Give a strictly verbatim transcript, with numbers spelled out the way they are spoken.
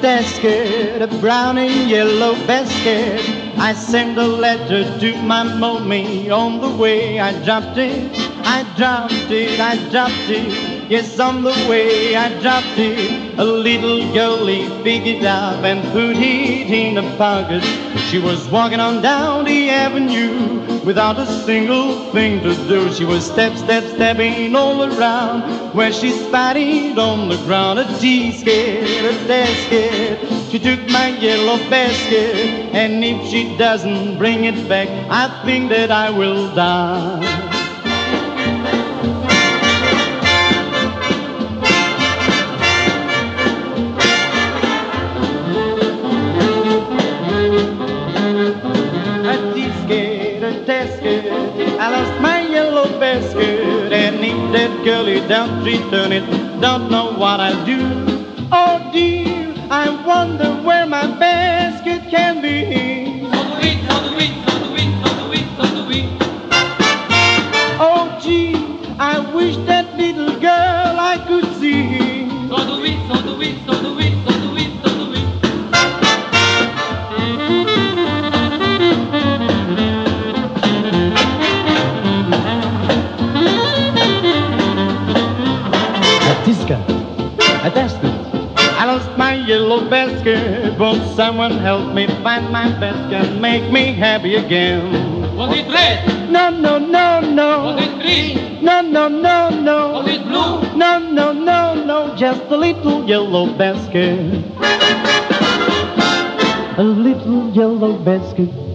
basket, a brown and yellow basket. I sent a letter to my mommy. On the way I dropped it, I dropped it, I dropped it. Yes, on the way I dropped it. A little girlie figured out and put it in a pocket. She was walking on down the avenue without a single thing to do. She was step, step, stepping all around where she spied on the ground a tea skate, a basket. She took my yellow basket, and if she doesn't bring it back, I think that I will die. A tea skate, a basket, I lost my yellow basket, and if that girlie don't return it, don't know what I'll do. Oh dear, I wonder where my basket can be. On the wheat, on the wheat, on the wheat, on the wheat, on the wheat. Oh gee, I wish that little girl I could see. On the wheat, on the wheat, on the wheat, on the wheat, on the wheat. A tisca, a basket. I lost my yellow basket, but someone help me find my basket, make me happy again. Was it red? No, no, no, no. Was it green? No, no, no, no. Was it blue? No, no, no, no. Just a little yellow basket. A little yellow basket.